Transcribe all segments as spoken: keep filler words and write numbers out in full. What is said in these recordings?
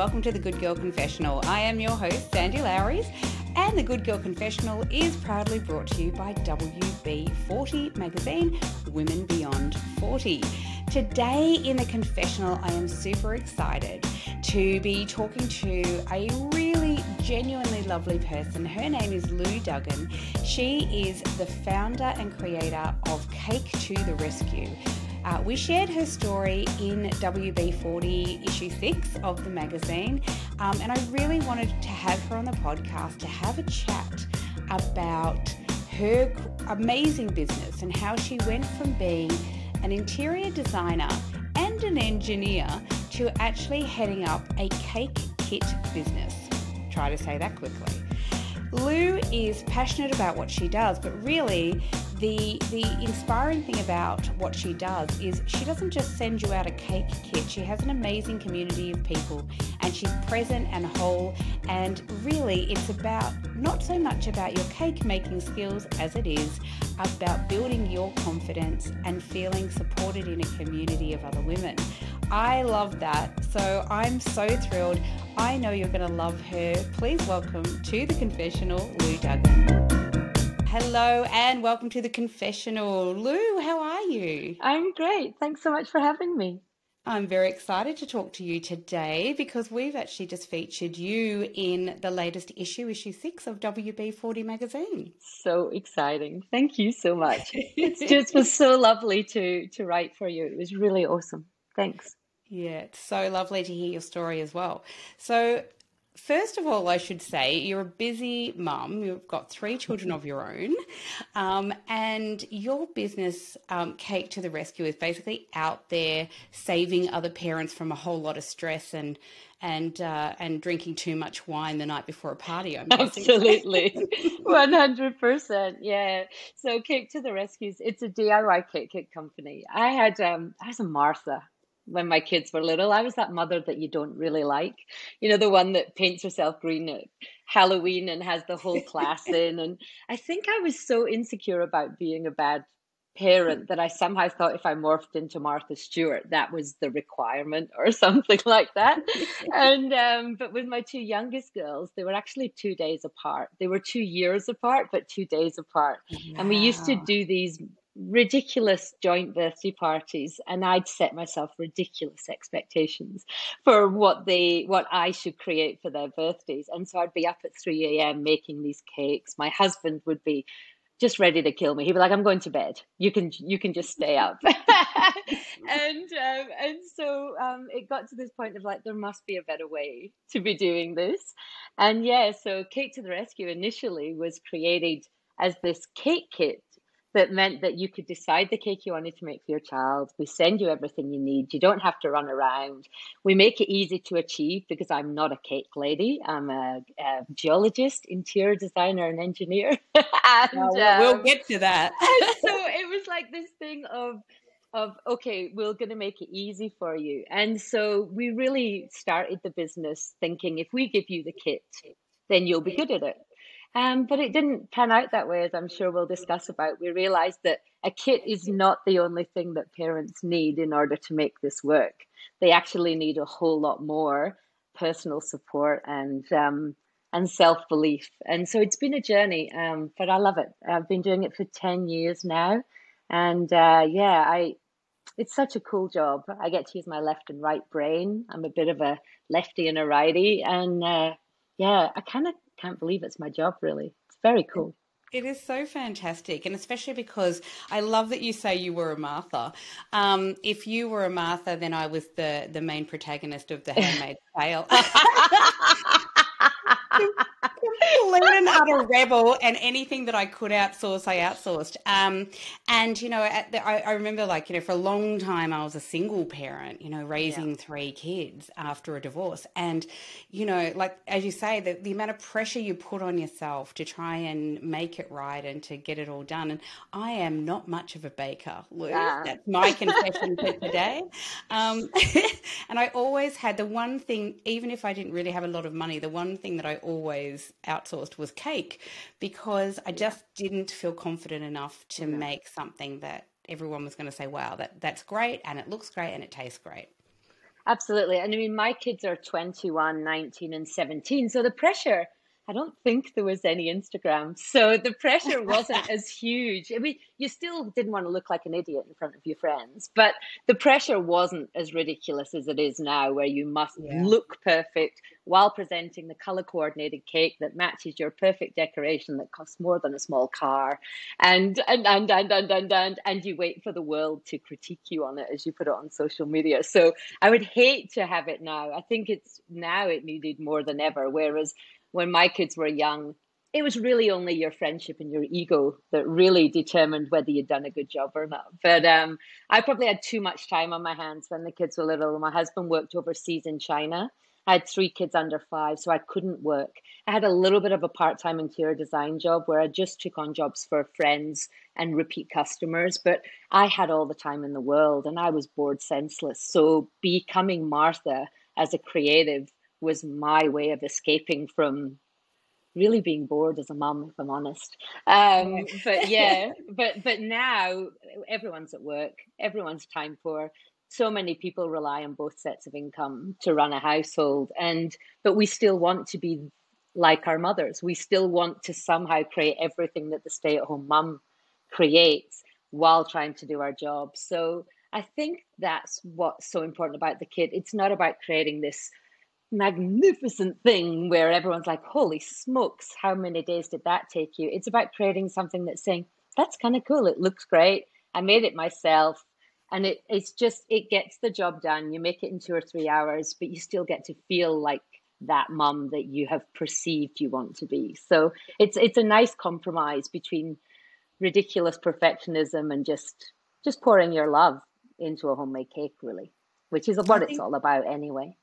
welcome to The Good Girl Confessional. I am your host, Sandy Lowry, and The Good Girl Confessional is proudly brought to you by W B forty Magazine, Women Beyond forty. Today in the confessional, I am super excited to be talking to a really genuinely lovely person. Her name is Lou Duggan. She is the founder and creator of Cake two The Rescue. Uh, we shared her story in W B forty issue six of the magazine, um, and I really wanted to have her on the podcast to have a chat about her amazing business and how she went from being an interior designer and an engineer to actually heading up a cake kit business. Try to say that quickly. Lou is passionate about what she does, but really the the inspiring thing about what she does is she doesn't just send you out a cake kit. She has an amazing community of people, and she's present and whole, and really it's about not so much about your cake making skills as it is about building your confidence and feeling supported in a community of other women. I love that, so I'm so thrilled. I know you're going to love her. Please welcome to the confessional, Lou Duggan. Hello and welcome to the confessional. Lou, how are you? I'm great. Thanks so much for having me. I'm very excited to talk to you today because we've actually just featured you in the latest issue, issue six of W B forty magazine. So exciting. Thank you so much. It just was so lovely to, to write for you. It was really awesome. Thanks. Yeah, it's so lovely to hear your story as well. So first of all, I should say you're a busy mum. You've got three children of your own, um, and your business, um, Cake to the Rescue, is basically out there saving other parents from a whole lot of stress and and uh, and drinking too much wine the night before a party. I'm absolutely one hundred percent. Yeah. So Cake to the Rescue, it's a D I Y cake kit company. I had um, I was a Martha. When my kids were little, I was that mother that you don't really like. You know, the one that paints herself green at Halloween and has the whole class in. And I think I was so insecure about being a bad parent that I somehow thought if I morphed into Martha Stewart, that was the requirement or something like that. And um, but with my two youngest girls, they were actually two days apart. They were two years apart, but two days apart. Wow. And we used to do these ridiculous joint birthday parties, and I'd set myself ridiculous expectations for what they what I should create for their birthdays. And so I'd be up at three a.m. making these cakes. My husband would be just ready to kill me. He'd be like, I'm going to bed, you can you can just stay up. and um, and so um, it got to this point of like, there must be a better way to be doing this. And yeah, so Cake to the Rescue initially was created as this cake kit that meant that you could decide the cake you wanted to make for your child. We send you everything you need. You don't have to run around. We make it easy to achieve because I'm not a cake lady. I'm a, a geologist, interior designer, and engineer. and, oh, we'll um, get to that. So it was like this thing of, of okay, we're going to make it easy for you. And so we really started the business thinking, if we give you the kit, then you'll be good at it. Um, but it didn't pan out that way, as I'm sure we'll discuss about. We realized that a kit is not the only thing that parents need in order to make this work. They actually need a whole lot more personal support and um, and self-belief. And so it's been a journey, um, but I love it. I've been doing it for ten years now. And uh, yeah, I it's such a cool job. I get to use my left and right brain. I'm a bit of a lefty and a righty. And uh, yeah, I kind of can't believe it's my job, really. It's very cool. It is so fantastic, and especially because I love that you say you were a Martha. Um, if you were a Martha, then I was the, the main protagonist of The Handmaid's Tale. Complete and utter rebel, and anything that I could outsource, I outsourced. Um, and, you know, at the, I, I remember, like, you know, for a long time I was a single parent, you know, raising yeah. three kids after a divorce. And, you know, like, as you say, the, the amount of pressure you put on yourself to try and make it right and to get it all done. And I am not much of a baker, Lou. Ah. That's my confession for today. Um, and I always had the one thing, even if I didn't really have a lot of money, the one thing that I always outsourced was cake, because I just didn't feel confident enough to yeah. make something that everyone was going to say, wow, that that's great, and it looks great, and it tastes great. Absolutely. And I mean, my kids are twenty-one, nineteen and seventeen. So the pressure, I don't think there was any Instagram. So the pressure wasn't as huge. I mean, you still didn't want to look like an idiot in front of your friends, but the pressure wasn't as ridiculous as it is now, where you must yeah. look perfect while presenting the color coordinated cake that matches your perfect decoration that costs more than a small car. And, and, and, and, and, and, and, and you wait for the world to critique you on it as you put it on social media. So I would hate to have it now. I think it's now it needed more than ever. Whereas when my kids were young, it was really only your friendship and your ego that really determined whether you'd done a good job or not. But um, I probably had too much time on my hands when the kids were little. My husband worked overseas in China. I had three kids under five, so I couldn't work. I had a little bit of a part-time interior design job where I just took on jobs for friends and repeat customers, but I had all the time in the world and I was bored senseless. So becoming Martha as a creative was my way of escaping from really being bored as a mum, if I'm honest. Um, but yeah, but but now everyone's at work, everyone's time poor. So many people rely on both sets of income to run a household, and but we still want to be like our mothers. We still want to somehow create everything that the stay-at-home mum creates while trying to do our job. So I think that's what's so important about the kid. It's not about creating this magnificent thing where everyone's like, holy smokes, how many days did that take you? It's about creating something that's saying, that's kind of cool, it looks great, I made it myself, and it it's just it gets the job done. You make it in two or three hours, but you still get to feel like that mum that you have perceived you want to be. So it's it's a nice compromise between ridiculous perfectionism and just just pouring your love into a homemade cake, really, which is what it's all about anyway.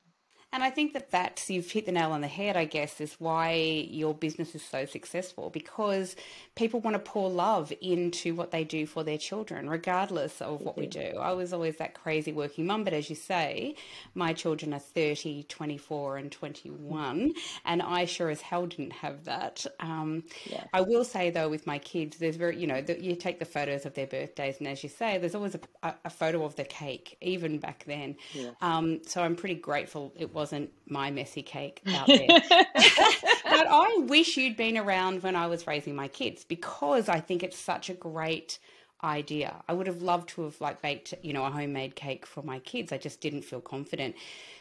And I think that that's, you've hit the nail on the head, I guess, is why your business is so successful, because people want to pour love into what they do for their children, regardless of what we do. I was always that crazy working mum, but as you say, my children are thirty, twenty-four and twenty-one, and I sure as hell didn't have that. Um, yeah. I will say, though, with my kids, there's very, you know, the, you take the photos of their birthdays, and as you say, there's always a, a photo of the cake, even back then. Yeah. Um, so I'm pretty grateful it was wasn't my messy cake out there. But I wish you'd been around when I was raising my kids, because I think it's such a great idea. I would have loved to have like baked, you know, a homemade cake for my kids. I just didn't feel confident.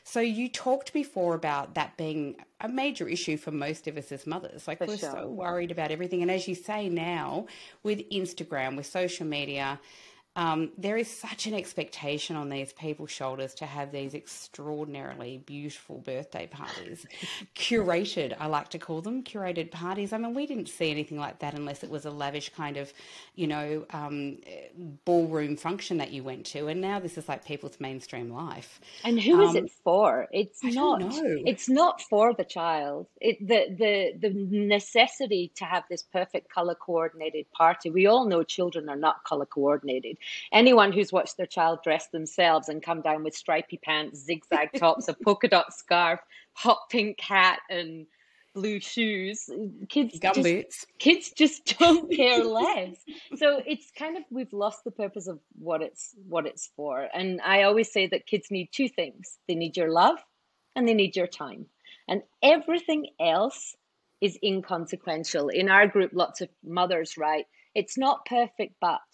So you talked before about that being a major issue for most of us as mothers. Like, for we're sure. so worried about everything. And as you say, now with Instagram, with social media, Um, there is such an expectation on these people's shoulders to have these extraordinarily beautiful birthday parties, curated, I like to call them, curated parties. I mean, we didn't see anything like that unless it was a lavish kind of, you know, um, ballroom function that you went to. And now this is like people's mainstream life. And who um, is it for? It's I not. Don't know. It's not for the child. It the the the necessity to have this perfect color coordinated party. We all know children are not color coordinated. Anyone who's watched their child dress themselves and come down with stripy pants, zigzag tops, a polka dot scarf, hot pink hat and blue shoes, kids Gum just, boots. kids just don't care less. So it's kind of, we've lost the purpose of what it's what it's for. And I always say that kids need two things. They need your love and they need your time. And everything else is inconsequential. In our group, lots of mothers write, it's not perfect, but...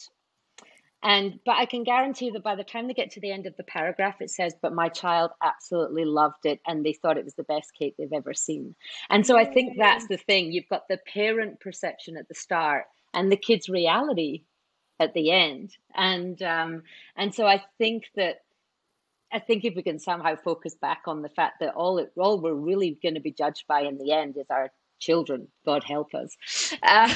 And, but I can guarantee that by the time they get to the end of the paragraph, it says, but my child absolutely loved it and they thought it was the best cake they've ever seen. And so I think that's the thing. You've got the parent perception at the start and the kid's reality at the end. And, um, and so I think that, I think if we can somehow focus back on the fact that all, it, all we're really going to be judged by in the end is our children, God help us. Uh,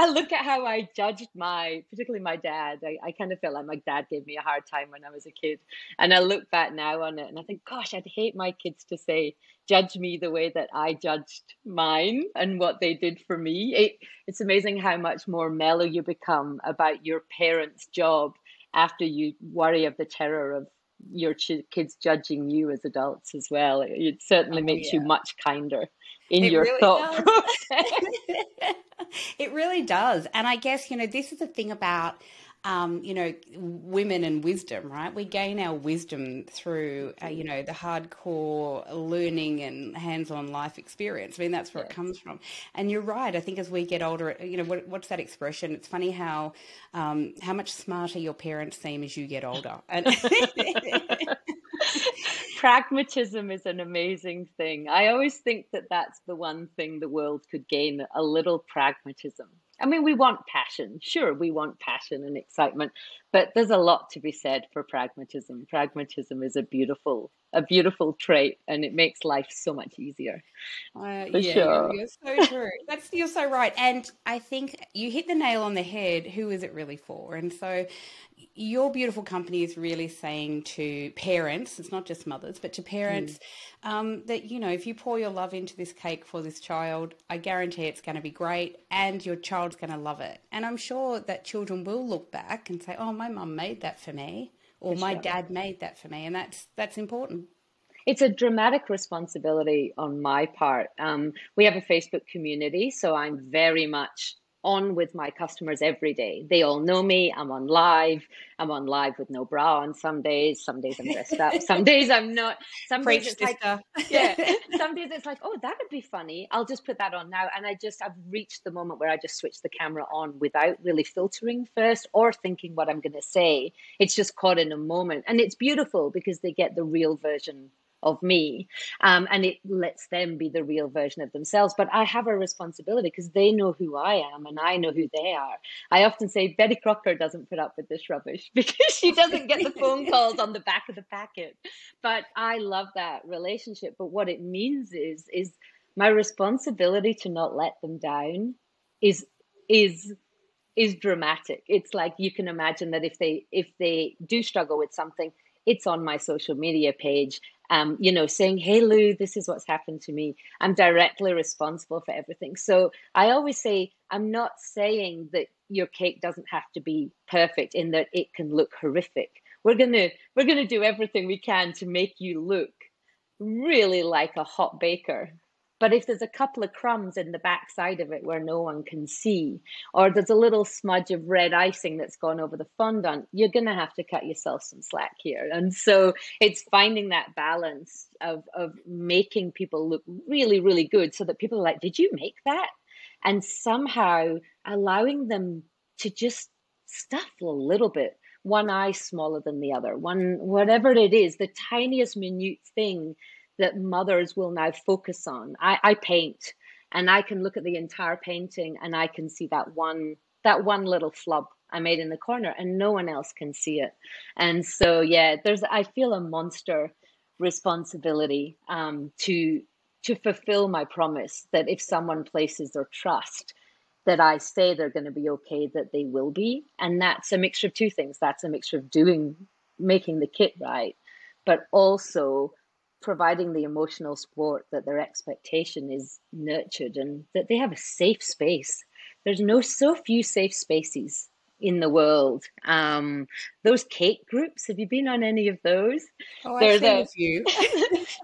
I look at how I judged my, particularly my dad. I, I kind of felt like my dad gave me a hard time when I was a kid. And I look back now on it and I think, gosh, I'd hate my kids to say, judge me the way that I judged mine and what they did for me. It, it's amazing how much more mellow you become about your parents' job after you worry of the terror of your ch- kids judging you as adults as well. It, it certainly oh, makes yeah. you much kinder in it your really thought process. It really does. And I guess, you know, this is the thing about um, you know, women and wisdom, right? We gain our wisdom through, uh, you know, the hardcore learning and hands-on life experience. I mean, that's where yes. it comes from. And you're right. I think as we get older, you know, what, what's that expression? It's funny how um, how much smarter your parents seem as you get older. And pragmatism is an amazing thing. I always think that that's the one thing the world could gain, a little pragmatism. I mean, we want passion. Sure, we want passion and excitement, but there's a lot to be said for pragmatism. Pragmatism is a beautiful, a beautiful trait, and it makes life so much easier. Uh, for yeah, sure. You're so true. That's, you're so right. And I think you hit the nail on the head. Who is it really for? And so your beautiful company is really saying to parents, it's not just mothers, but to parents mm. um, that, you know, if you pour your love into this cake for this child, I guarantee it's going to be great and your child's going to love it. And I'm sure that children will look back and say, oh, my mum made that for me, or for my sure. dad made that for me. And that's that's important. It's a dramatic responsibility on my part. Um, we have a Facebook community, so I'm very much on with my customers every day. They all know me. I'm on live. I'm on live with no bra on some days. Some days I'm dressed up. Some days I'm not. Some Preach days it's like, yeah. Some days it's like, oh, that would be funny. I'll just put that on now. And I just, I've reached the moment where I just switch the camera on without really filtering first or thinking what I'm going to say. It's just caught in a moment. And it's beautiful because they get the real version of me, um, and it lets them be the real version of themselves. But I have a responsibility because they know who I am and I know who they are. I often say Betty Crocker doesn't put up with this rubbish because she doesn't get the phone calls on the back of the packet. But I love that relationship. But what it means is, is my responsibility to not let them down is, is, is dramatic. It's like, you can imagine that if they, if they do struggle with something, it's on my social media page, um, you know, saying, hey, Lou, this is what's happened to me. I'm directly responsible for everything. So I always say, I'm not saying that your cake doesn't have to be perfect in that it can look horrific. We're going to we're going to do everything we can to make you look really like a hot baker. But if there's a couple of crumbs in the backside of it where no one can see, or there's a little smudge of red icing that's gone over the fondant, you're going to have to cut yourself some slack here. And so it's finding that balance of, of making people look really, really good so that people are like, did you make that? And somehow allowing them to just stuff a little bit, one eye smaller than the other, one, whatever it is, the tiniest minute thing that mothers will now focus on. I, I paint, and I can look at the entire painting and I can see that one that one little flub I made in the corner, and no one else can see it. And so, yeah, there's I feel a monster responsibility um, to to fulfill my promise that if someone places their trust, that I say they're going to be okay, that they will be. And that's a mixture of two things. That's a mixture of doing, making the kit right, but also providing the emotional support that their expectation is nurtured and that they have a safe space. There's no so few safe spaces in the world. Um, those cake groups, have you been on any of those? Oh, I've seen a few.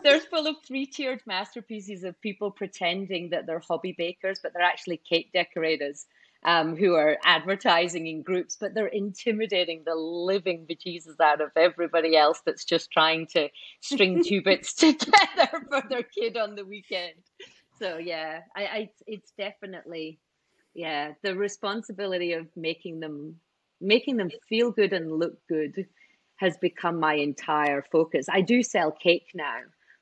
They're full of three-tiered masterpieces of people pretending that they're hobby bakers, but they're actually cake decorators. Um, who are advertising in groups, but they're intimidating the living bejesus out of everybody else that's just trying to string two bits together for their kid on the weekend. So yeah, I, I it's definitely, yeah, the responsibility of making them, making them feel good and look good has become my entire focus. I do sell cake now,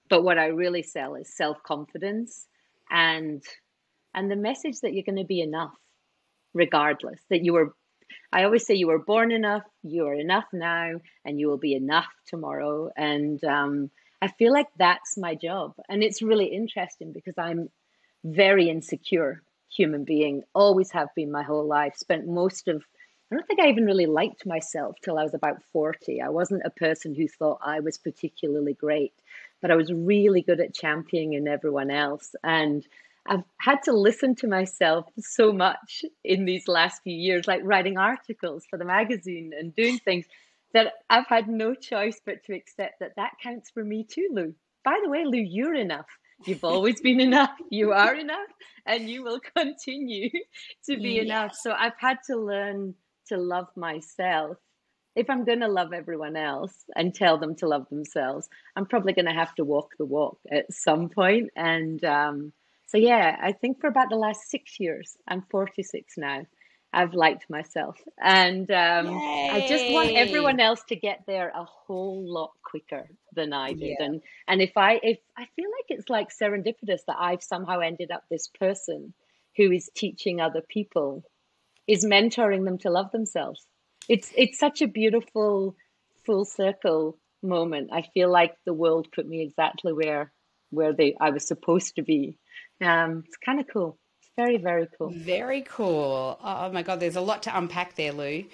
but what I really sell is self-confidence and and the message that you're going to be enough. Regardless, that you were, I always say you were born enough, you are enough now, and you will be enough tomorrow. And um, I feel like that's my job. And it's really interesting because I'm very insecure human being, always have been my whole life, spent most of, I don't think I even really liked myself till I was about forty. I wasn't a person who thought I was particularly great, but I was really good at championing everyone else. And I've had to listen to myself so much in these last few years, like writing articles for the magazine and doing things, that I've had no choice but to accept that that counts for me too, Lou. By the way, Lou, you're enough. You've always been enough. You are enough, and you will continue to be yeah. enough. So I've had to learn to love myself. If I'm going to love everyone else and tell them to love themselves, I'm probably going to have to walk the walk at some point. And um, so, yeah, I think for about the last six years, I'm forty-six now, I've liked myself. And um, I just want everyone else to get there a whole lot quicker than I did. Yeah. And and if I, if I feel like it's like serendipitous that I've somehow ended up this person who is teaching other people, is mentoring them to love themselves. It's it's such a beautiful full circle moment. I feel like the world put me exactly where where they I was supposed to be. Um, it's kind of cool. It's very, very cool. Very cool. Oh, my God, there's a lot to unpack there, Lou.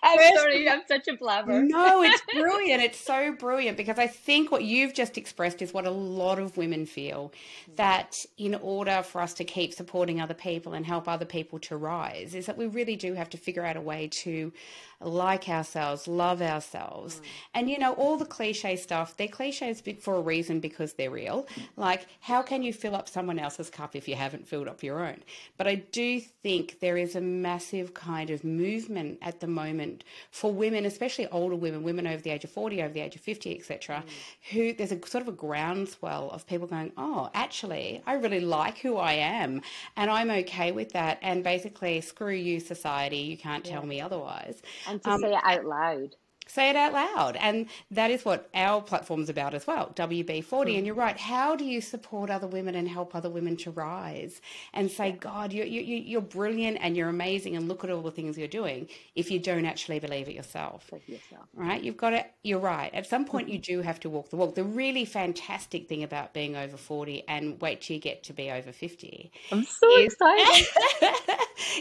I'm First, sorry, I'm such a blabber. No, it's brilliant. It's so brilliant, because I think what you've just expressed is what a lot of women feel, that in order for us to keep supporting other people and help other people to rise, is that we really do have to figure out a way to like ourselves, love ourselves. Mm. And, you know, all the cliche stuff, they're cliches for a reason, because they're real. Like, how can you fill up someone else's cup if you haven't filled up your own? But I do think there is a massive kind of movement at the moment for women, especially older women, women over the age of forty, over the age of fifty, et cetera, mm. who there's a sort of a groundswell of people going, oh, actually, I really like who I am and I'm okay with that. And basically, screw you, society, you can't yeah. tell me otherwise. And to um, say it out loud. Say it out loud. And that is what our platform's about as well, W B forty. Mm. And you're right. How do you support other women and help other women to rise and say, God, you're, you, you're brilliant and you're amazing and look at all the things you're doing, if you don't actually believe it yourself? yourself. Right? You've got it. You're right. At some point, you do have to walk the walk. The really fantastic thing about being over forty, and wait till you get to be over fifty. I'm so is, excited.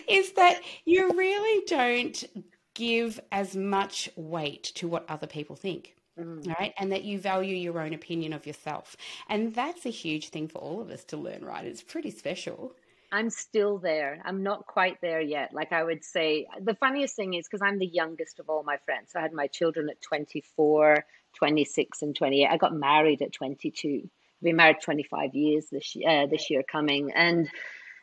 is that you really don't give as much weight to what other people think, mm. right? And that you value your own opinion of yourself. And that's a huge thing for all of us to learn, right? It's pretty special. I'm still there. I'm not quite there yet. Like, I would say, the funniest thing is, because I'm the youngest of all my friends. So I had my children at twenty-four, twenty-six and twenty-eight. I got married at twenty-two. I've been married twenty-five years this, uh, this year coming. And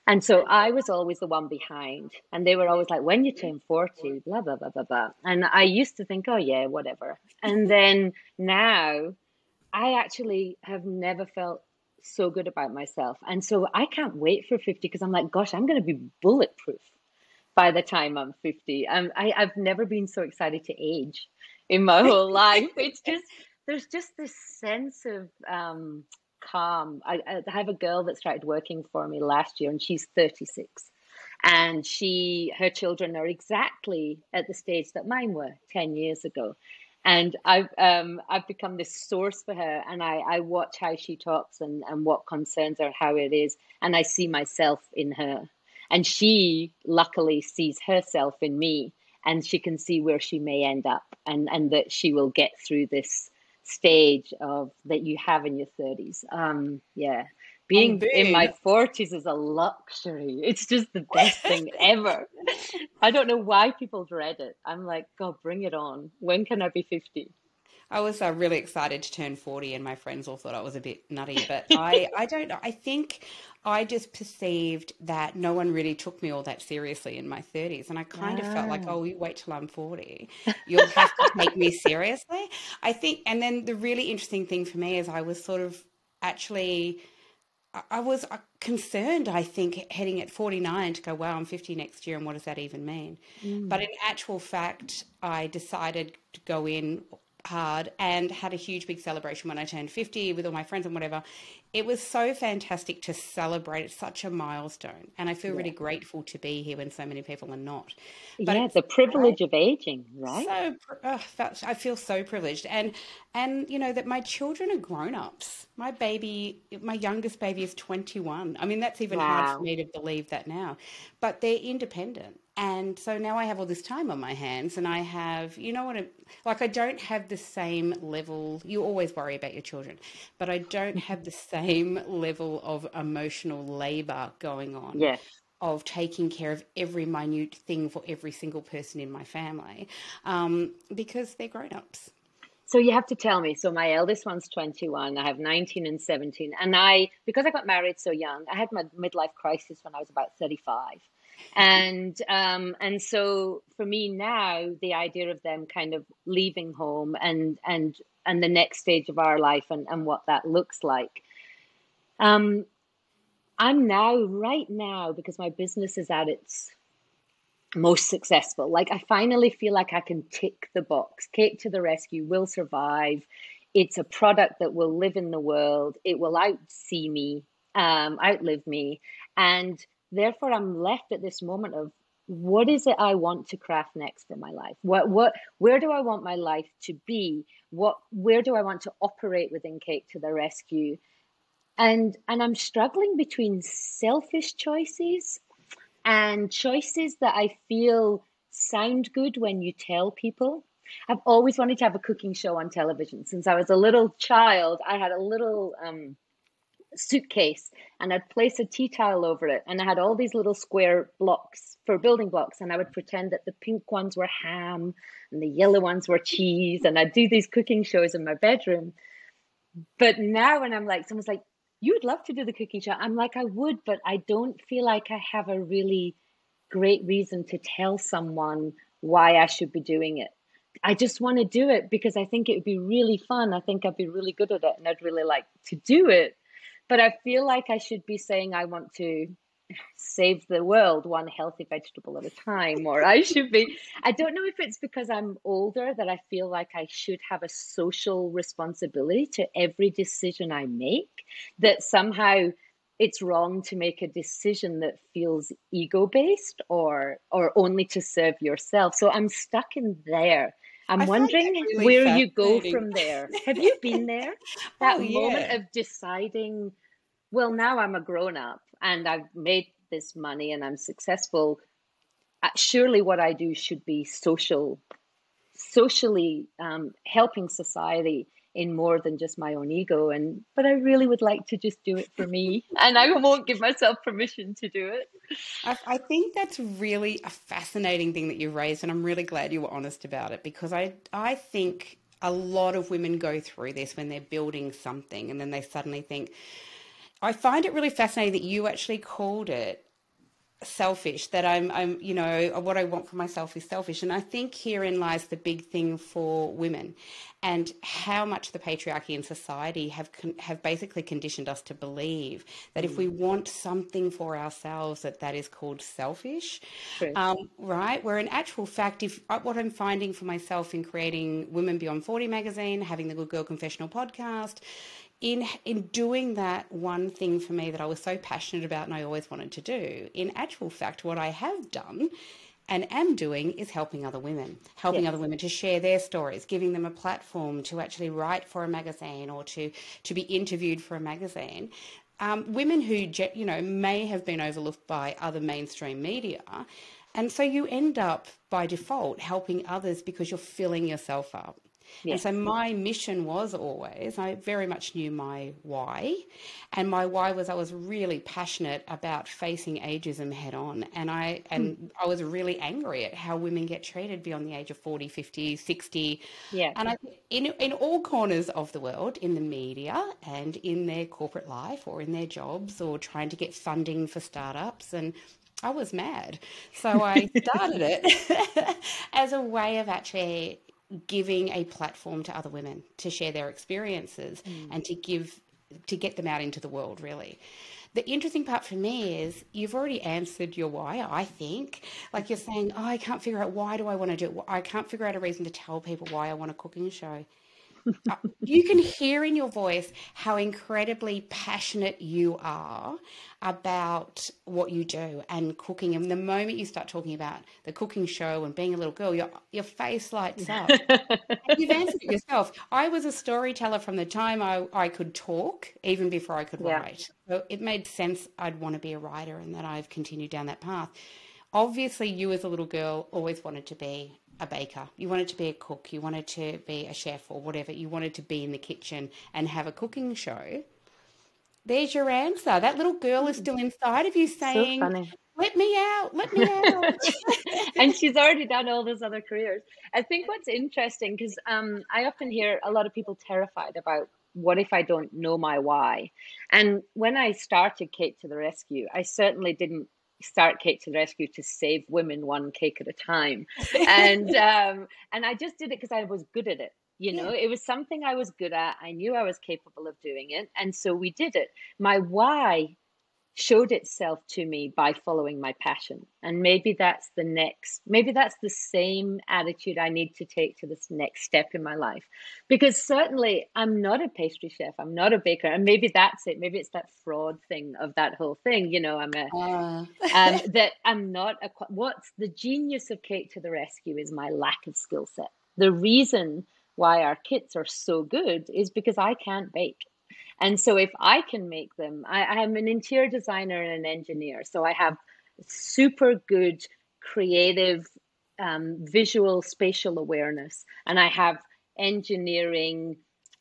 And so I was always the one behind, and they were always like, when you turn forty, blah, blah, blah, blah, blah. And I used to think, oh, yeah, whatever. And then now I actually have never felt so good about myself. And so I can't wait for fifty, because I'm like, gosh, I'm going to be bulletproof by the time I'm fifty. Um, I, I've never been so excited to age in my whole life. It's just, there's just this sense of um calm. I, I have a girl that started working for me last year, and she's thirty-six, and she her children are exactly at the stage that mine were ten years ago. And I've um I've become this source for her, and I, I watch how she talks and, and what concerns her, how it is, and I see myself in her, and she luckily sees herself in me, and she can see where she may end up, and, and that she will get through this stage of that you have in your thirties. Um yeah being in my forties is a luxury. It's just the best thing ever. I don't know why people dread it. I'm like, God, bring it on. When can I be fifty? I was uh, really excited to turn forty, and my friends all thought I was a bit nutty, but I I don't know. I think I just perceived that no one really took me all that seriously in my thirties. And I kind wow. of felt like, oh, you wait till I'm forty. You'll have to take me seriously. I think, and then the really interesting thing for me is I was sort of actually, I was concerned, I think, heading at forty-nine to go, wow, I'm fifty next year, and what does that even mean? Mm. But in actual fact, I decided to go in hard and had a huge big celebration when I turned fifty with all my friends and whatever. It was so fantastic to celebrate. It's such a milestone, and I feel yeah. really grateful to be here when so many people are not. But yeah, the privilege I, of aging, right? So oh, I feel so privileged, and and you know that my children are grown ups. My baby, my youngest baby, is twenty-one. I mean, that's even wow. hard for me to believe that now, but they're independent. And so now I have all this time on my hands, and I have, you know what, I, like I don't have the same level. You always worry about your children, but I don't have the same level of emotional labor going on. Yes. Of taking care of every minute thing for every single person in my family, um, because they're grown-ups. So you have to tell me. So my eldest one's twenty-one. I have nineteen and seventeen. And I, because I got married so young, I had my midlife crisis when I was about thirty-five. And um, and so for me now, the idea of them kind of leaving home and and and the next stage of our life and, and what that looks like. Um, I'm now, right now, because my business is at its most successful, like I finally feel like I can tick the box. Cake to the Rescue will survive. It's a product that will live in the world. It will outsee me, um, outlive me. And therefore, I'm left at this moment of, what is it I want to craft next for my life? What, what, where do I want my life to be? What, where do I want to operate within Cake to the Rescue? And and I'm struggling between selfish choices and choices that I feel sound good when you tell people. I've always wanted to have a cooking show on television. Since I was a little child, I had a little um, suitcase and I'd place a tea towel over it. And I had all these little square blocks for building blocks. And I would pretend that the pink ones were ham and the yellow ones were cheese. And I'd do these cooking shows in my bedroom. But now when I'm like, someone's like, you would love to do the cooking show. I'm like, I would, but I don't feel like I have a really great reason to tell someone why I should be doing it. I just want to do it because I think it would be really fun. I think I'd be really good at it and I'd really like to do it. But I feel like I should be saying I want to save the world one healthy vegetable at a time, or I should be. I don't know if it's because I'm older that I feel like I should have a social responsibility to every decision I make, that somehow it's wrong to make a decision that feels ego-based or or only to serve yourself. So I'm stuck in there. I'm wondering really where you go from there. Have you been there? That oh, yeah. moment of deciding, well, now I'm a grown-up and I've made this money and I'm successful. Surely what I do should be social, socially um, helping society in more than just my own ego. And but I really would like to just do it for me, and I won't give myself permission to do it. I, I think that's really a fascinating thing that you raised, and I'm really glad you were honest about it, because I I think a lot of women go through this when they're building something and then they suddenly think. I find it really fascinating that you actually called it selfish, that I'm, I'm, you know, what I want for myself is selfish. And I think herein lies the big thing for women, and how much the patriarchy and society have have basically conditioned us to believe that mm. if we want something for ourselves, that that is called selfish, um, right? Where in actual fact, if what I'm finding for myself in creating Women Beyond forty magazine, having the Good Girl Confessional podcast, In, in doing that one thing for me that I was so passionate about and I always wanted to do, in actual fact, what I have done and am doing is helping other women, helping yes. other women to share their stories, giving them a platform to actually write for a magazine or to, to be interviewed for a magazine. Um, women who, you know, may have been overlooked by other mainstream media. And so you end up by default helping others because you're filling yourself up. Yeah. And so my mission was always, I very much knew my why, and my why was I was really passionate about facing ageism head on. And I and mm. I was really angry at how women get treated beyond the age of forty, fifty, sixty. Yeah. And I, in, in all corners of the world, in the media and in their corporate life or in their jobs or trying to get funding for startups, and I was mad. So I started it as a way of actually giving a platform to other women to share their experiences mm. and to give, to get them out into the world, really. The interesting part for me is you've already answered your why, I think. Like you're saying, oh, I can't figure out why do I want to do it. I can't figure out a reason to tell people why I want a cooking show. You can hear in your voice how incredibly passionate you are about what you do and cooking. And the moment you start talking about the cooking show and being a little girl, your your face lights up. And you've answered it yourself. I was a storyteller from the time I, I could talk, even before I could yeah. write. So it made sense I'd want to be a writer, and that I've continued down that path. Obviously, you as a little girl always wanted to be a baker, you wanted to be a cook, you wanted to be a chef or whatever, you wanted to be in the kitchen and have a cooking show. There's your answer. That little girl is still inside of you saying, so let me out, let me out. And she's already done all those other careers. I think what's interesting, because um, I often hear a lot of people terrified about, what if I don't know my why? And when I started Cake to the Rescue, I certainly didn't start Cake to the Rescue to save women one cake at a time. And um, and I just did it because I was good at it. You know, yeah. It was something I was good at. I knew I was capable of doing it. And so we did it. My why showed itself to me by following my passion. And maybe that's the next, maybe that's the same attitude I need to take to this next step in my life. Because certainly I'm not a pastry chef. I'm not a baker. And maybe that's it. Maybe it's that fraud thing of that whole thing. You know, I'm a, uh. um, that I'm not, a, what's the genius of Cake to the Rescue is my lack of skill set. The reason why our kits are so good is because I can't bake. And so if I can make them, I, I'm an interior designer and an engineer. So I have super good creative um, visual spatial awareness. And I have engineering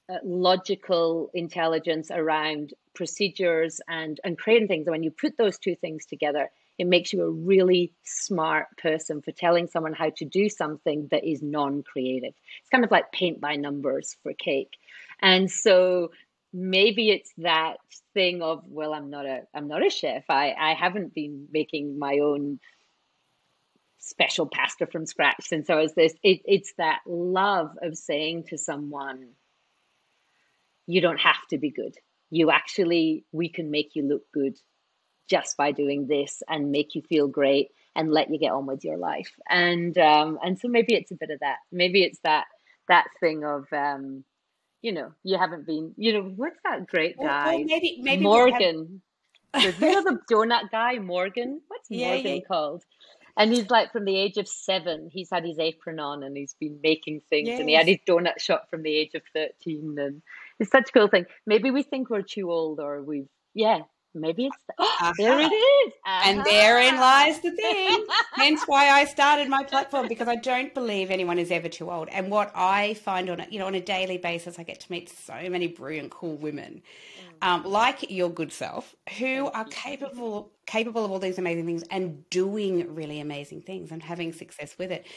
uh, logical intelligence around procedures and, and creating things. And when you put those two things together, it makes you a really smart person for telling someone how to do something that is non-creative. It's kind of like paint by numbers for cake. And so maybe it's that thing of, well, I'm not a I'm not a chef. I, I haven't been making my own special pasta from scratch since I was this. It, it's that love of saying to someone, you don't have to be good. You actually, we can make you look good just by doing this and make you feel great and let you get on with your life. And um, and so maybe it's a bit of that. Maybe it's that that thing of, um, you know, you haven't been, you know, what's that great guy? Or, or maybe, maybe Morgan. Have... You know the donut guy, Morgan? What's yeah, Morgan yeah. called? And he's like, from the age of seven, he's had his apron on and he's been making things. Yes. And he had his donut shop from the age of thirteen. And it's such a cool thing. Maybe we think we're too old, or we've, yeah. Maybe it's the, oh, uh-huh. there it is. Uh-huh. And therein lies the thing. Hence why I started my platform, because I don't believe anyone is ever too old. And what I find on it, you know, on a daily basis, I get to meet so many brilliant, cool women um, like your good self who are capable, capable of all these amazing things and doing really amazing things and having success with it.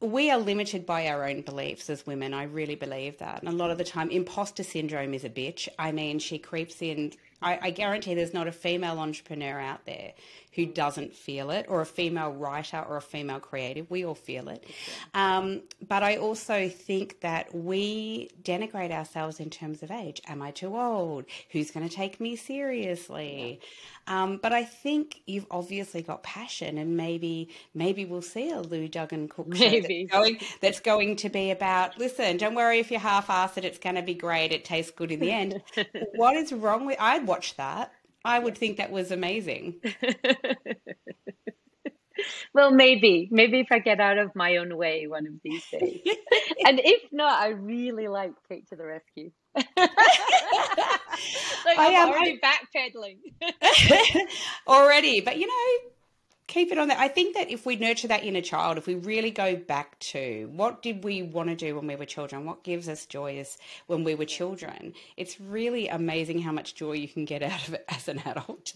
We are limited by our own beliefs as women. I really believe that. And a lot of the time, imposter syndrome is a bitch. I mean, she creeps in. I, I guarantee there's not a female entrepreneur out there who doesn't feel it, or a female writer or a female creative. We all feel it. Um, but I also think that we denigrate ourselves in terms of age. Am I too old? Who's going to take me seriously? Yeah. Um, but I think you've obviously got passion, and maybe maybe we'll see a Lou Duggan cook show maybe. That's, going, that's going to be about, listen, don't worry if you're half-assed, it's going to be great. It tastes good in the end. What is wrong with, I'd watch that. I would think that was amazing. Well, maybe. Maybe if I get out of my own way one of these days. And if not, I really like Cake to the Rescue. Like I am already backpedaling. Already. But, you know, keep it on there. I think that if we nurture that inner child, if we really go back to what did we want to do when we were children, what gives us joy is when we were children, it's really amazing how much joy you can get out of it as an adult,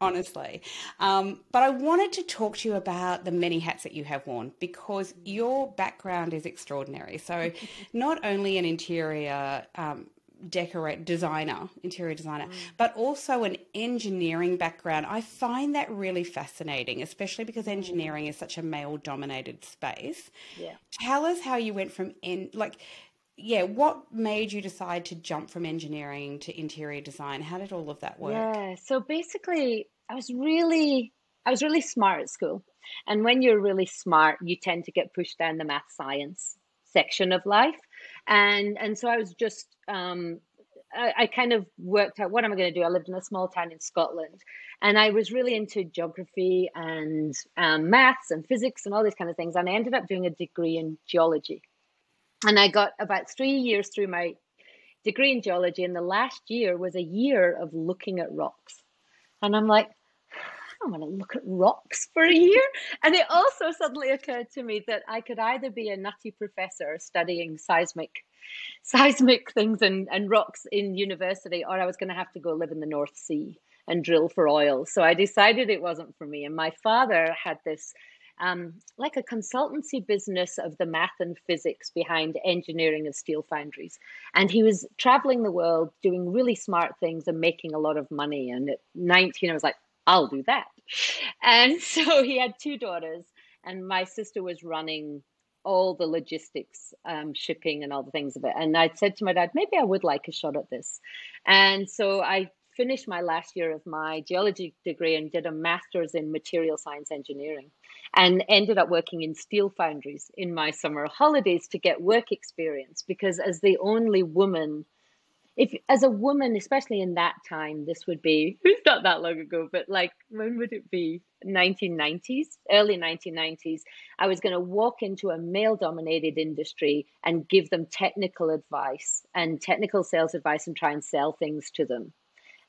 honestly. Um, but I wanted to talk to you about the many hats that you have worn, because your background is extraordinary. So not only an interior um decorate designer, interior designer, mm. but also an engineering background. I find that really fascinating, especially because engineering is such a male dominated space. Yeah. Tell us how you went from in like, yeah, what made you decide to jump from engineering to interior design? How did all of that work? Yeah. So basically I was really, I was really smart at school. And when you're really smart, you tend to get pushed down the math science section of life. And and so I was just, um, I, I kind of worked out, what am I going to do? I lived in a small town in Scotland, and I was really into geography and um, maths and physics and all these kind of things. And I ended up doing a degree in geology. And I got about three years through my degree in geology, and the last year was a year of looking at rocks. And I'm like, I want to look at rocks for a year. And it also suddenly occurred to me that I could either be a nutty professor studying seismic seismic things and, and rocks in university, or I was going to have to go live in the North Sea and drill for oil. So I decided it wasn't for me. And my father had this um, like a consultancy business of the math and physics behind engineering of steel foundries. And he was traveling the world doing really smart things and making a lot of money. And at nineteen, I was like, I'll do that. And so he had two daughters, and my sister was running all the logistics, um, shipping and all the things of it. And I said to my dad, maybe I would like a shot at this. And so I finished my last year of my geology degree and did a master's in material science engineering, and ended up working in steel foundries in my summer holidays to get work experience. Because as the only woman, if as a woman, especially in that time, this would be, it's not that long ago, but like, when would it be? nineteen nineties, early nineteen nineties. I was going to walk into a male-dominated industry and give them technical advice and technical sales advice and try and sell things to them.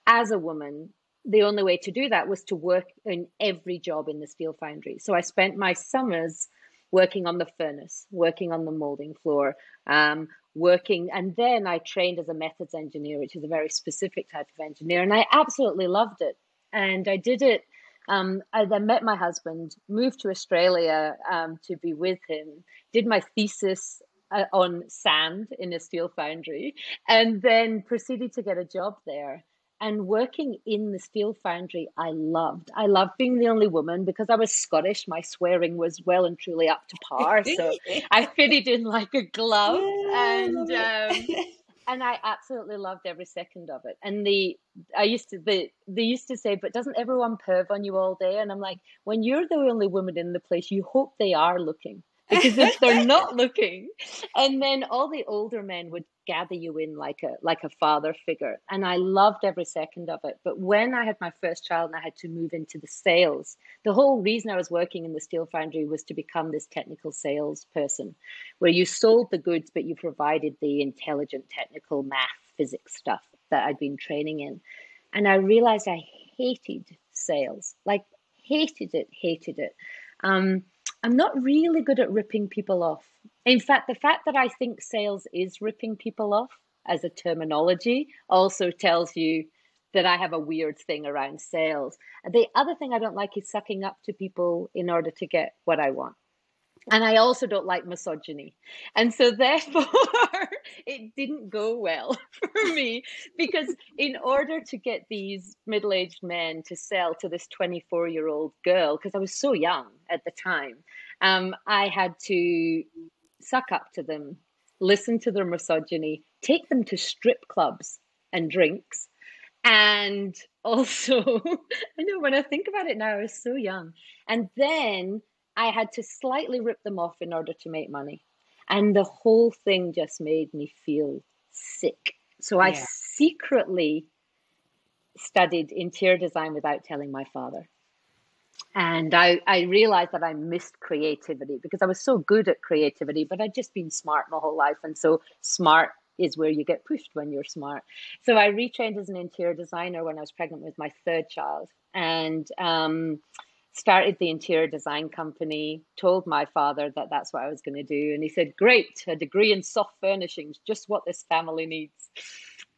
As a woman, the only way to do that was to work in every job in the steel foundry. So I spent my summers working on the furnace, working on the molding floor, um, working. And then I trained as a methods engineer, which is a very specific type of engineer. And I absolutely loved it. And I did it. Um, I then met my husband, moved to Australia um, to be with him, did my thesis uh, on sand in a steel foundry, and then proceeded to get a job there. And working in the steel foundry, I loved. I loved being the only woman. Because I was Scottish, my swearing was well and truly up to par. So I fitted in like a glove. Yeah, and um, and I absolutely loved every second of it. And the I used to the they used to say, but doesn't everyone perv on you all day? And I'm like, when you're the only woman in the place, you hope they are looking. Because if they're not looking, and then all the older men would gather you in like a like a father figure. And I loved every second of it. But when I had my first child and I had to move into the sales, the whole reason I was working in the steel foundry was to become this technical salesperson, where you sold the goods, but you provided the intelligent technical math, physics stuff that I'd been training in. And I realized I hated sales, like hated it, hated it. Um, I'm not really good at ripping people off. In fact, the fact that I think sales is ripping people off as a terminology also tells you that I have a weird thing around sales. The other thing I don't like is sucking up to people in order to get what I want. And I also don't like misogyny. And so therefore, it didn't go well for me, because in order to get these middle-aged men to sell to this twenty-four-year-old girl, because I was so young at the time, um, I had to suck up to them, listen to their misogyny, take them to strip clubs and drinks. And also, I know when I think about it now, I was so young. And then I had to slightly rip them off in order to make money. And the whole thing just made me feel sick. So yeah. I secretly studied interior design without telling my father. And I, I realized that I missed creativity, because I was so good at creativity, but I'd just been smart my whole life. And so smart is where you get pushed when you're smart. So I retrained as an interior designer when I was pregnant with my third child. And um started the interior design company, told my father that that's what I was going to do. And he said, great, a degree in soft furnishings, just what this family needs.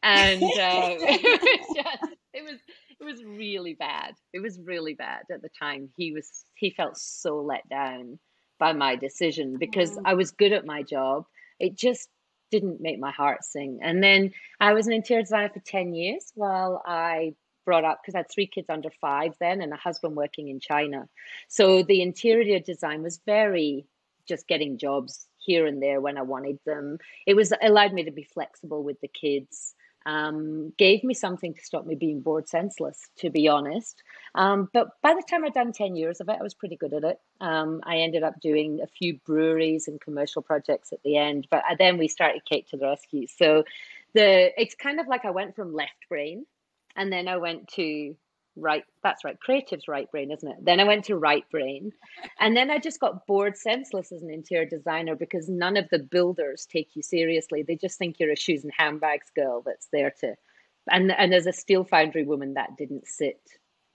And uh, it was just, it was, it was really bad. It was really bad at the time. He was, he felt so let down by my decision, because I was good at my job. It just didn't make my heart sing. And then I was an interior designer for ten years while I brought up, because I had three kids under five then and a husband working in China. So the interior design was very just getting jobs here and there when I wanted them. It was allowed me to be flexible with the kids, um, gave me something to stop me being bored senseless, to be honest. Um, but by the time I'd done ten years of it, I was pretty good at it. Um, I ended up doing a few breweries and commercial projects at the end, but then we started Cake to the Rescue. So the it's kind of like I went from left brain. And then I went to right, that's right, creative's right brain, isn't it? Then I went to right brain. And then I just got bored senseless as an interior designer, because none of the builders take you seriously. They just think you're a shoes and handbags girl that's there to, and, and as a steel foundry woman, that didn't sit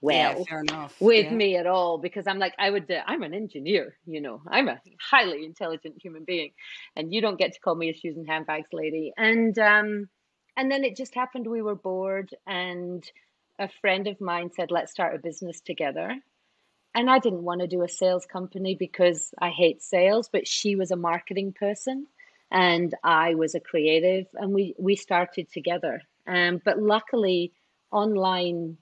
well yeah, fair enough. with yeah. me at all, because I'm like, I would, uh, I'm an engineer, you know, I'm a highly intelligent human being, and you don't get to call me a shoes and handbags lady. And, um, And then it just happened we were bored, and a friend of mine said, let's start a business together. And I didn't want to do a sales company because I hate sales, but she was a marketing person and I was a creative, and we, we started together. Um, but luckily, online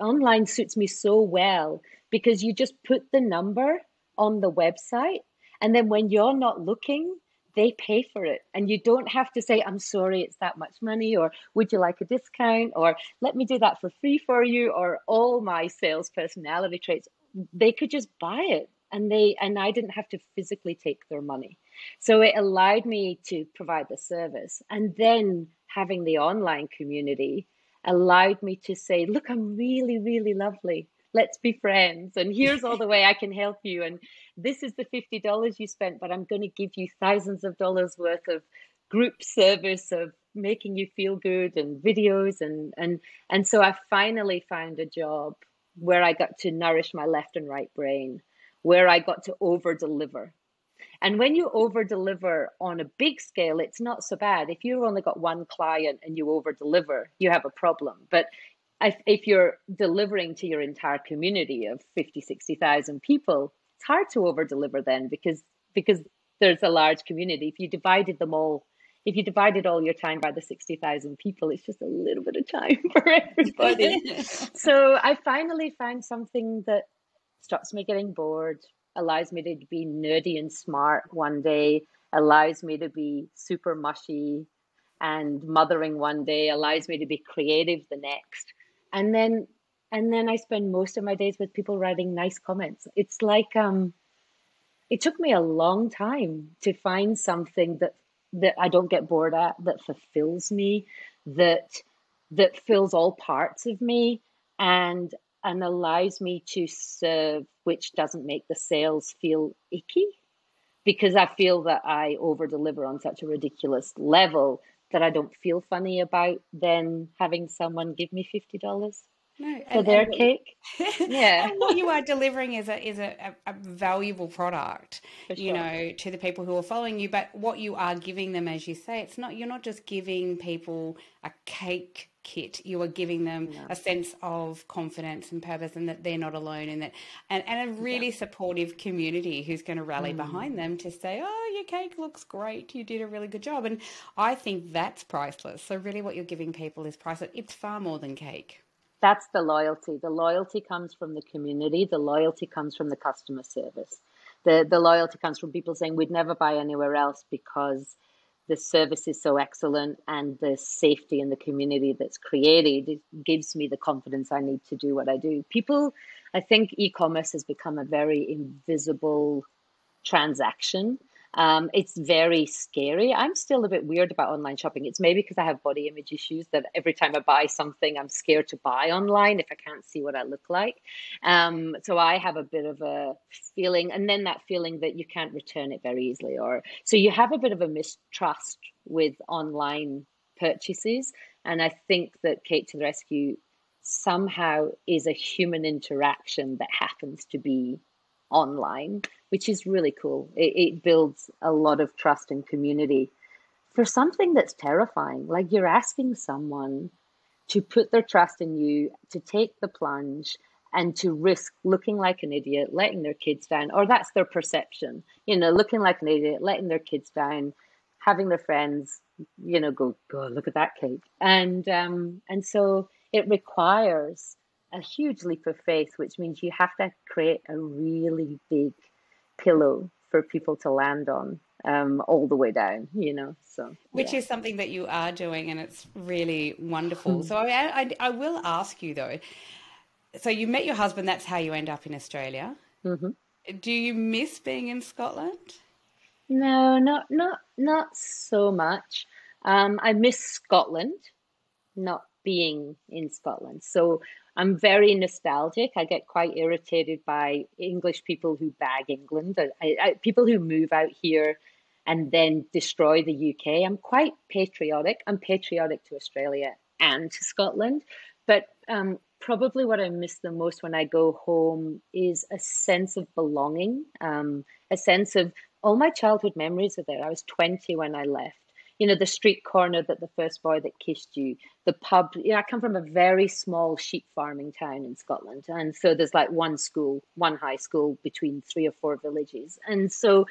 online suits me so well, because you just put the number on the website, and then when you're not looking, they pay for it. And you don't have to say, I'm sorry, it's that much money, or would you like a discount, or let me do that for free for you, or all my sales personality traits. They could just buy it, and they and I didn't have to physically take their money. So it allowed me to provide the service. And then having the online community allowed me to say, look, I'm really, really lovely. Let's be friends. And here's all the way I can help you. And this is the fifty dollars you spent, but I'm going to give you thousands of dollars worth of group service of making you feel good and videos. And, and, and so I finally found a job where I got to nourish my left and right brain, where I got to over-deliver. And when you over-deliver on a big scale, it's not so bad. If you've only got one client and you over-deliver, you have a problem. But if, if you're delivering to your entire community of fifty, sixty thousand people, it's hard to over-deliver then because, because there's a large community. If you divided them all, if you divided all your time by the sixty thousand people, it's just a little bit of time for everybody. So I finally found something that stops me getting bored, allows me to be nerdy and smart one day, allows me to be super mushy and mothering one day, allows me to be creative the next. And then and then I spend most of my days with people writing nice comments. It's like um, it took me a long time to find something that, that I don't get bored at, that fulfills me, that that fills all parts of me, and and allows me to serve, which doesn't make the sales feel icky, because I feel that I over-deliver on such a ridiculous level that I don't feel funny about then having someone give me fifty dollars no, for and, their and cake. Yeah. And what you are delivering is a, is a, a valuable product, for sure, you know, to the people who are following you, but what you are giving them, as you say, it's not, you're not just giving people a cake kit, you are giving them yeah. a sense of confidence and purpose, and that they're not alone, and that and, and a really yeah. supportive community who's going to rally mm. behind them to say, oh, your cake looks great, you did a really good job. And I think that's priceless. So really what you're giving people is priceless. It's far more than cake. That's the loyalty. The loyalty comes from the community. The loyalty comes from the customer service. The the loyalty comes from people saying we'd never buy anywhere else because the service is so excellent, and the safety and the community that's created, it gives me the confidence I need to do what I do. People, I think e-commerce has become a very invisible transaction. Um, it's very scary. I'm still a bit weird about online shopping. It's maybe because I have body image issues that every time I buy something, I'm scared to buy online if I can't see what I look like. Um, so I have a bit of a feeling, and then that feeling that you can't return it very easily. Or so you have a bit of a mistrust with online purchases. And I think that Cake to the Rescue somehow is a human interaction that happens to be online, which is really cool. It, it builds a lot of trust and community for something that's terrifying. Like, you're asking someone to put their trust in you, to take the plunge, and to risk looking like an idiot, letting their kids down, or that's their perception, you know, looking like an idiot, letting their kids down, having their friends, you know, go, God, look at that cake. And um, and so it requires a huge leap of faith, which means you have to create a really big pillow for people to land on, um, all the way down, you know, so. Which yeah. is something that you are doing, and it's really wonderful. So I, I, I will ask you though, so you met your husband, that's how you end up in Australia. Mm-hmm. Do you miss being in Scotland? No, not, not, not so much. Um, I miss Scotland, not being in Scotland. So I'm very nostalgic. I get quite irritated by English people who bag England, I, I, people who move out here and then destroy the U K. I'm quite patriotic. I'm patriotic to Australia and to Scotland. But um, probably what I miss the most when I go home is a sense of belonging, um, a sense of all my childhood memories are there. I was twenty when I left. You know, the street corner that the first boy that kissed you, the pub. You know, I come from a very small sheep farming town in Scotland. And so there's like one school, one high school between three or four villages. And so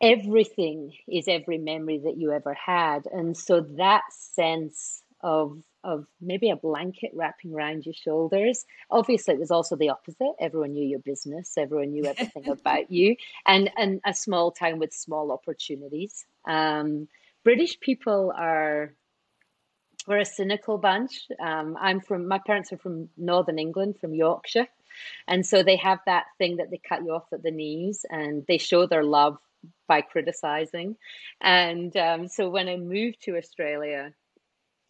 everything is every memory that you ever had. And so that sense of of maybe a blanket wrapping around your shoulders. Obviously, it was also the opposite. Everyone knew your business. Everyone knew everything about you. And, and a small town with small opportunities. Um, British people are... We're a cynical bunch. Um, I'm from, my parents are from Northern England, from Yorkshire. And so they have that thing that they cut you off at the knees and they show their love by criticizing. And um, so when I moved to Australia,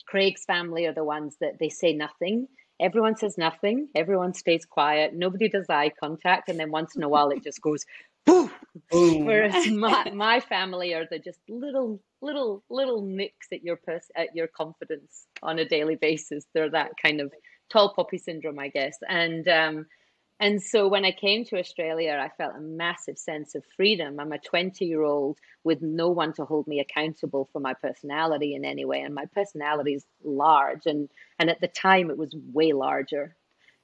Craig's family are the ones that they say nothing. Everyone says nothing. Everyone stays quiet. Nobody does eye contact. And then once in a while, it just goes, poof. Whereas my, my family are the just little, little, little nicks at your pers- at your confidence on a daily basis. They're that kind of tall poppy syndrome, I guess. And um, and so when I came to Australia, I felt a massive sense of freedom. I'm a twenty-year-old with no one to hold me accountable for my personality in any way. And my personality is large. And, and at the time, it was way larger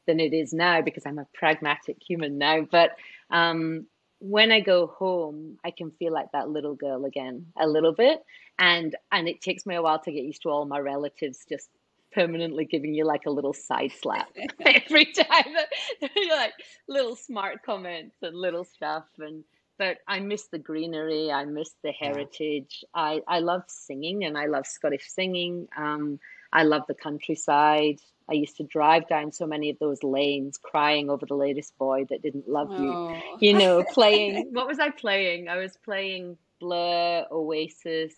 than it is now because I'm a pragmatic human now. But... Um, when I go home, I can feel like that little girl again, a little bit. And and it takes me a while to get used to all my relatives just permanently giving you like a little side slap every time. Like little smart comments and little stuff. And but I miss the greenery. I miss the heritage. I, I love singing and I love Scottish singing. Um, I love the countryside. I used to drive down so many of those lanes crying over the latest boy that didn't love oh. you. You know, playing, what was I playing? I was playing Blur, Oasis.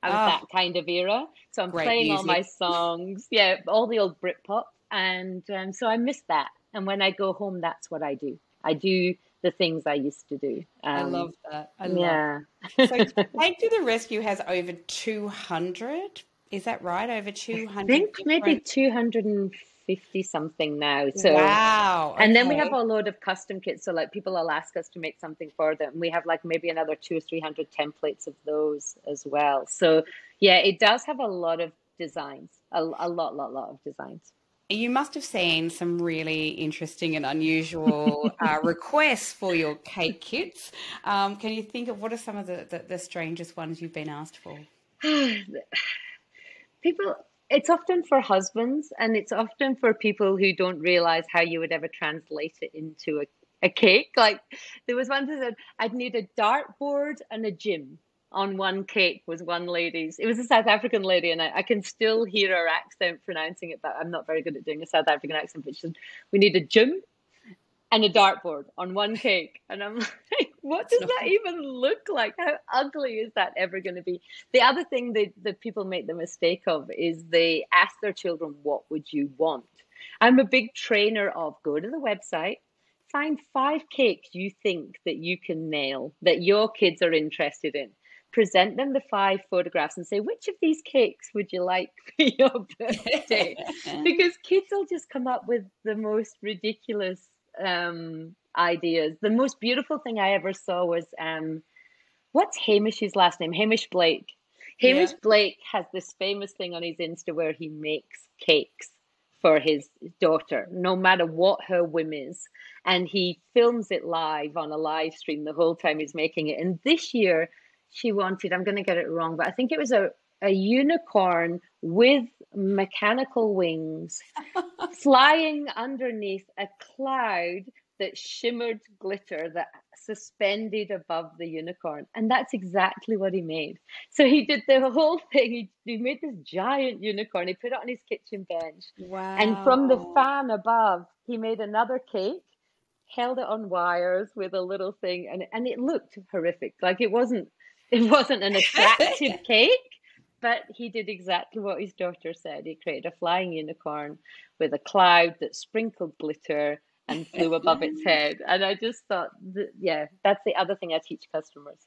I was oh. that kind of era. So I'm Great playing music. All my songs. Yeah, all the old Britpop. And um, so I miss that. And when I go home, that's what I do. I do the things I used to do. Um, I love that. I yeah. love that. So Cake to the Rescue has over two hundred Is that right? Over two hundred I think different... maybe two hundred fifty something now. So, wow. Okay. And then we have a load of custom kits. So like people will ask us to make something for them. We have like maybe another two or three hundred templates of those as well. So yeah, it does have a lot of designs, a, a lot, lot, lot of designs. You must have seen some really interesting and unusual uh, requests for your cake kits. Um, can you think of what are some of the, the, the strangest ones you've been asked for? People, it's often for husbands and it's often for people who don't realize how you would ever translate it into a, a cake. Like there was one that said, I'd need a dartboard and a gym on one cake was one lady's. It was a South African lady and I, I can still hear her accent pronouncing it, but I'm not very good at doing a South African accent. But she said, we need a gym and a dartboard on one cake. And I'm like, what does that even look like? How ugly is that ever going to be? The other thing that, that people make the mistake of is they ask their children, what would you want? I'm a big trainer of go to the website, find five cakes you think that you can nail, that your kids are interested in. Present them the five photographs and say, which of these cakes would you like for your birthday? Because kids will just come up with the most ridiculous um ideas. The most beautiful thing I ever saw was um what's Hamish's last name? Hamish Blake. Hamish yeah. Blake has this famous thing on his Insta where he makes cakes for his daughter, no matter what her whim is. And he films it live on a live stream the whole time he's making it. And this year she wanted, I'm going to get it wrong, but I think it was a a unicorn with mechanical wings flying underneath a cloud that shimmered glitter that suspended above the unicorn. And that's exactly what he made. So he did the whole thing. He, he made this giant unicorn. He put it on his kitchen bench. Wow. And from the fan above, he made another cake, held it on wires with a little thing. And, and it looked horrific. Like it wasn't, it wasn't an attractive cake. But he did exactly what his daughter said. He created a flying unicorn with a cloud that sprinkled glitter and flew above its head. And I just thought, that, yeah, that's the other thing I teach customers.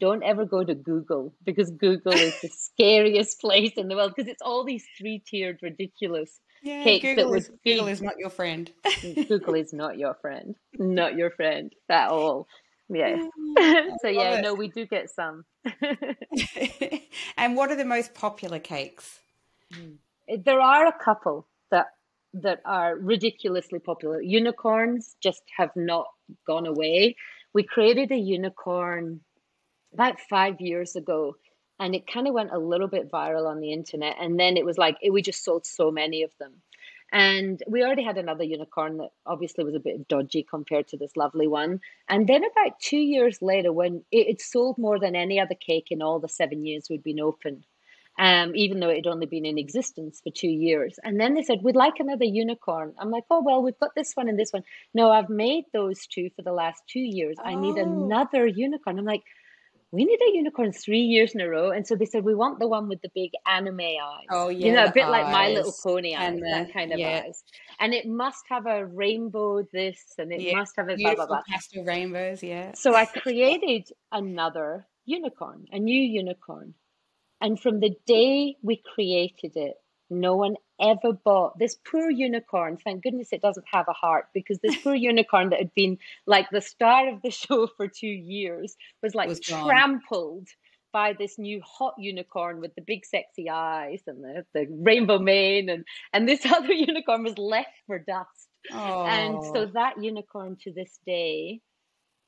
Don't ever go to Google, because Google is the scariest place in the world, because it's all these three-tiered ridiculous yeah, cakes. Google, that was, is, Google is not your friend. Google is not your friend. Not your friend at all. Yeah. So yeah, no, we do get some. And what are the most popular cakes? There are a couple that that are ridiculously popular. Unicorns just have not gone away. We created a unicorn about five years ago And it kind of went a little bit viral on the internet. And then it was like, it, we just sold so many of them. And we already had another unicorn that obviously was a bit dodgy compared to this lovely one. And then about two years later, when it, it sold more than any other cake in all the seven years we'd been open, um, even though it had only been in existence for two years. And then they said, we'd like another unicorn. I'm like, oh, well, we've got this one and this one. No, I've made those two for the last two years. Oh. I need another unicorn. I'm like, we need a unicorn three years in a row. And so they said, we want the one with the big anime eyes. Oh, yeah. You know, a bit eyes. Like My Little Pony eyes, and the, that kind of yeah. eyes. And it must have a rainbow this, and it yeah. must have a Beautiful blah, blah, blah. Pastel rainbows, yeah. So I created another unicorn, a new unicorn. And from the day we created it, no one ever bought this poor unicorn. Thank goodness it doesn't have a heart, because this poor unicorn that had been like the star of the show for two years was like was trampled by this new hot unicorn with the big sexy eyes and the, the rainbow mane, and, and this other unicorn was left for dust. Oh. And so that unicorn to this day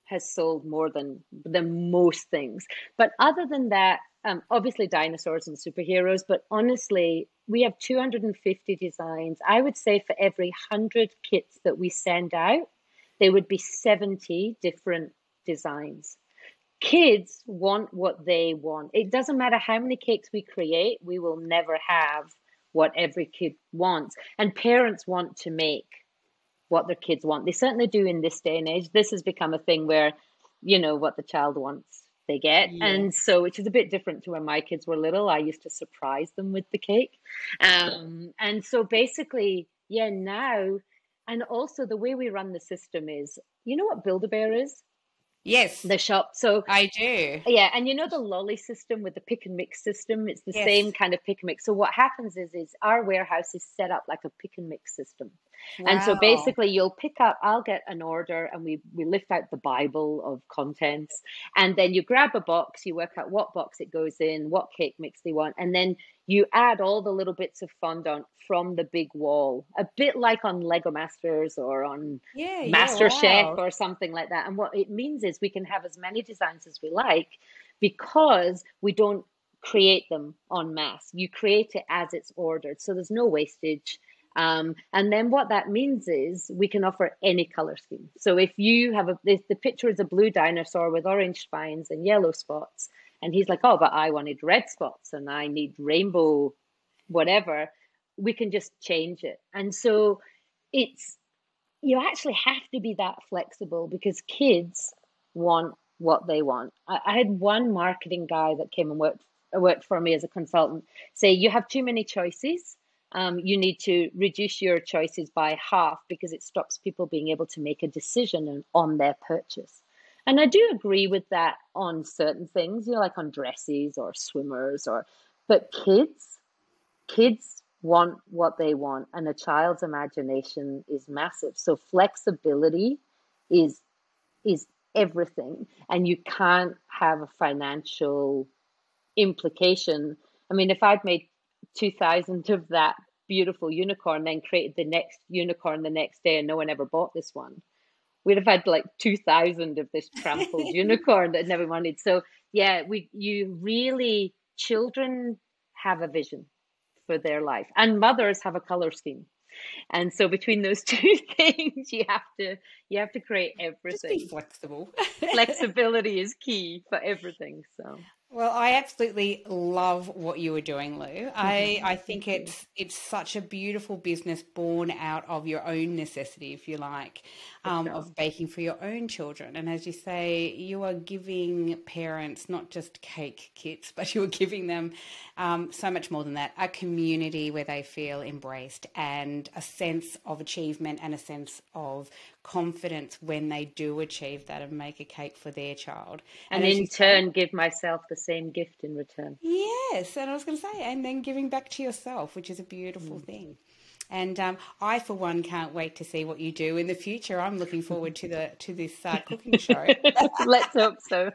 has sold more than, than most things. But other than that, Um, obviously dinosaurs and superheroes, but honestly, we have two hundred fifty designs. I would say for every one hundred kits that we send out, there would be seventy different designs. Kids want what they want. It doesn't matter how many cakes we create, we will never have what every kid wants. And parents want to make what their kids want. They certainly do in this day and age. This has become a thing where, you know, what the child wants, they get. Yeah. And so, which is a bit different to when my kids were little. I used to surprise them with the cake. Um, and so basically, yeah, now, and also the way we run the system is, you know what Build-A-Bear is? Yes. The shop. So I do. Yeah. And you know the lolly system with the pick and mix system? It's the yes. same kind of pick and mix. So what happens is, is our warehouse is set up like a pick and mix system. Wow. And so basically you'll pick up, I'll get an order, and we, we lift out the Bible of contents, and then you grab a box, you work out what box it goes in, what cake mix they want, and then you add all the little bits of fondant from the big wall, a bit like on Lego Masters or on yeah, MasterChef yeah, wow. or something like that. And what it means is we can have as many designs as we like, because we don't create them en masse. You create it as it's ordered. So there's no wastage. Um, and then what that means is we can offer any color scheme. So if you have a, if the picture is a blue dinosaur with orange spines and yellow spots, and he's like, oh, but I wanted red spots and I need rainbow, whatever, we can just change it. And so it's, you actually have to be that flexible, because kids want what they want. I, I had one marketing guy that came and worked, worked for me as a consultant say, you have too many choices. Um, you need to reduce your choices by half, because it stops people being able to make a decision on, on their purchase. And I do agree with that on certain things, you know, like on dresses or swimmers or, but kids, kids want what they want, and a child's imagination is massive. So flexibility is, is everything, and you can't have a financial implication. I mean, if I'd made two thousand of that beautiful unicorn, then created the next unicorn the next day, and no one ever bought this one, we'd have had like two thousand of this trampled unicorn that never wanted. So yeah, we you really, children have a vision for their life, and mothers have a color scheme. And so between those two things, you have to you have to create everything. Just be flexible. Flexibility is key for everything. So well, I absolutely love what you were doing, Lou. Mm-hmm. I, I think it's it's such a beautiful business born out of your own necessity, if you like, um, sure. of baking for your own children. And as you say, you are giving parents not just cake kits, but you are giving them um, so much more than that, a community where they feel embraced, and a sense of achievement and a sense of confidence when they do achieve that and make a cake for their child. And, and in turn, say, give myself the same gift in return. Yes. And I was going to say, and then giving back to yourself, which is a beautiful mm. thing. And um, I, for one, can't wait to see what you do in the future. I'm looking forward to the to this uh, cooking show. Let's hope so.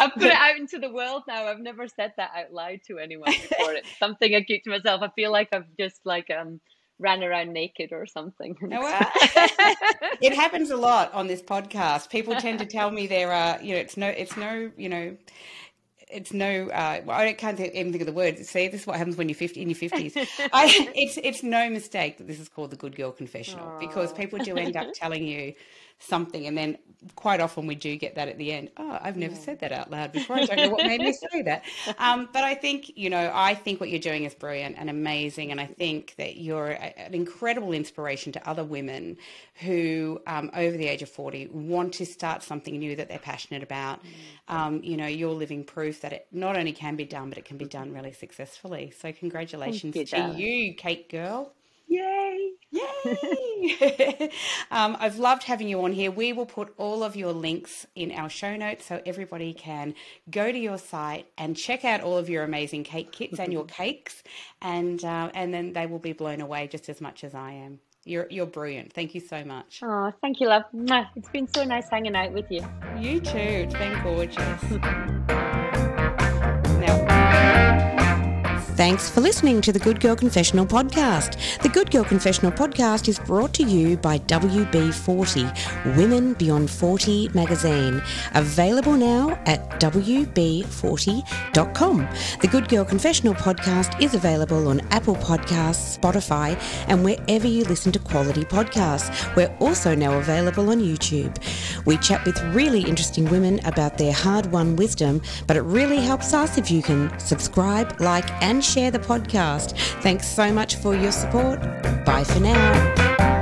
I've put it out into the world now. I've never said that out loud to anyone before. It's something I keep to myself. I feel like I've just like um. ran around naked or something. Oh, wow. It happens a lot on this podcast. People tend to tell me there are, you know, it's no, it's no, you know, it's no, uh, well, I can't even think of the word. See, this is what happens when you're fifty, in your fifties. I, it's it's no mistake that this is called the Good Girl Confessional. Aww. Because people do end up telling you something, and then quite often we do get that at the end. Oh, I've never yeah. said that out loud before. I don't know what made me say that. Um, but I think, you know, I think what you're doing is brilliant and amazing, and I think that you're a, an incredible inspiration to other women who um, over the age of forty want to start something new that they're passionate about. Um, you know, you're living proof that it not only can be done, but it can be done really successfully. So congratulations you, to darling. you, Cake Girl. Yay. Yay. um, I've loved having you on here. We will put all of your links in our show notes so everybody can go to your site and check out all of your amazing cake kits and your cakes, and uh, and then they will be blown away just as much as I am. You're, you're brilliant. Thank you so much. Oh, thank you, love. It's been so nice hanging out with you. You too. It's been gorgeous. Thanks for listening to the Good Girl Confessional Podcast. The Good Girl Confessional Podcast is brought to you by W B forty, Women Beyond forty Magazine. Available now at W B forty dot com. The Good Girl Confessional Podcast is available on Apple Podcasts, Spotify, and wherever you listen to quality podcasts. We're also now available on YouTube. We chat with really interesting women about their hard-won wisdom, but it really helps us if you can subscribe, like, and share the podcast. Thanks so much for your support. Bye for now.